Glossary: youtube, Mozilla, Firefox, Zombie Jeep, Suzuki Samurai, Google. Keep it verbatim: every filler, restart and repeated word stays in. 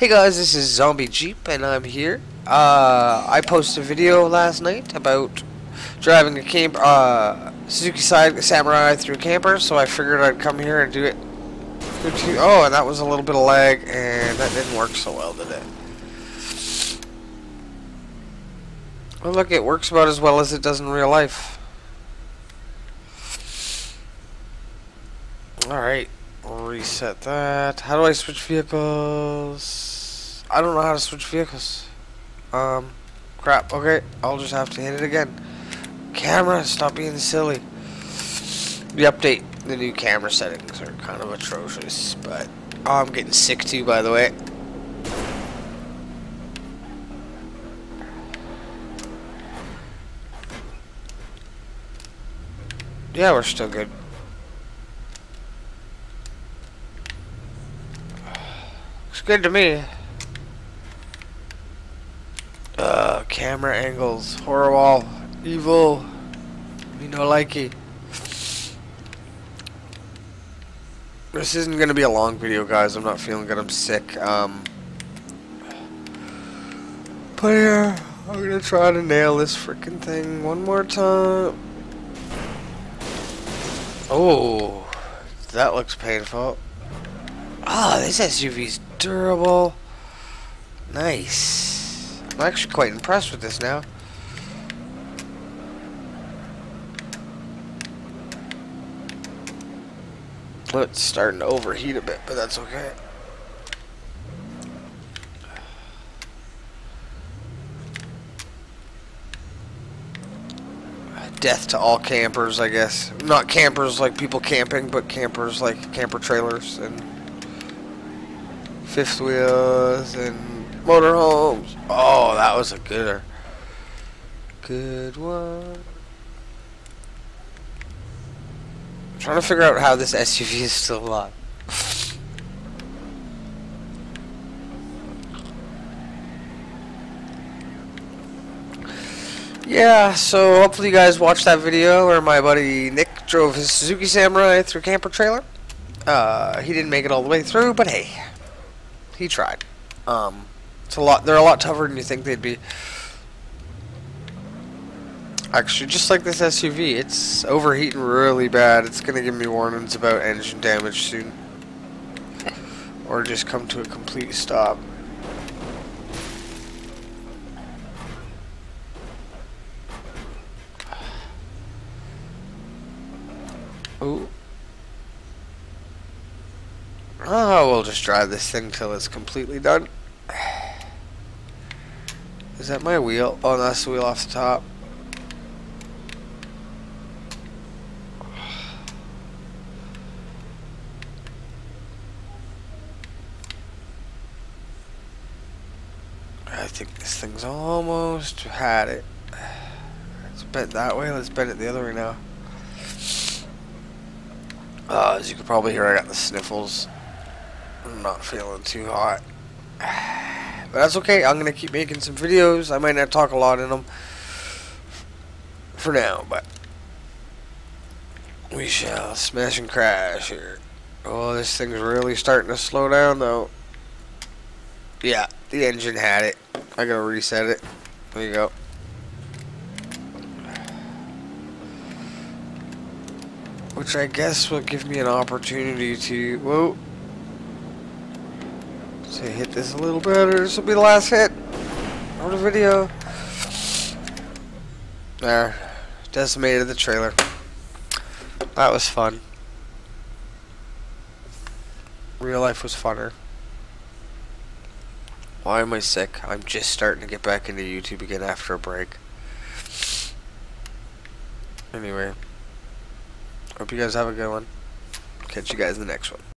Hey guys, this is Zombie Jeep and I'm here. Uh, I posted a video last night about driving a camp, uh, Suzuki Samurai through camper, so I figured I'd come here and do it. Oh, and that was a little bit of lag, and that didn't work so well, did it? Well, look, it works about as well as it does in real life. Alright, reset that. How do I switch vehicles? I don't know how to switch vehicles. Um, crap, okay, I'll just have to hit it again. Camera, stop being silly. The update, the new camera settings are kind of atrocious, but... Oh, I'm getting sick too, by the way. Yeah, we're still good. Looks good to me. Uh, camera angles, horror wall, evil, me no likey. This isn't gonna be a long video, guys. I'm not feeling good. I'm sick. Um, but yeah, I'm gonna try to nail this freaking thing one more time. Oh, that looks painful. Ah, oh, this S U V's durable. Nice. I'm actually quite impressed with this now. Well, it's starting to overheat a bit, but that's okay. Death to all campers, I guess. Not campers like people camping, but campers like camper trailers and fifth wheels and motorhomes. Oh, that was a gooder. Good one. I'm trying to figure out how this S U V is still alive. Yeah, so hopefully you guys watched that video where my buddy Nick drove his Suzuki Samurai through camper trailer. Uh, he didn't make it all the way through, but hey, he tried. Um, it's a lot. They're a lot tougher than you think they'd be. Actually, just like this S U V, it's overheating really bad. It's gonna give me warnings about engine damage soon, or just come to a complete stop. Ooh. Oh, we'll just drive this thing till it's completely done. Is that my wheel? Oh, that's the wheel off the top. I think this thing's almost had it. Let's bend that way. Let's bend it the other way now. Uh, as you can probably hear, I got the sniffles. I'm not feeling too hot. But that's okay. I'm going to keep making some videos. I might not talk a lot in them for now, but we shall smash and crash here. Oh, this thing's really starting to slow down, though. Yeah, the engine had it. I got to reset it. There you go. Which I guess will give me an opportunity to, whoa, to hit this a little better. This will be the last hit on the video. There, decimated the trailer. That was fun. Real life was funner. Why am I sick? I'm just starting to get back into YouTube again after a break. Anyway. Hope you guys have a good one. Catch you guys in the next one.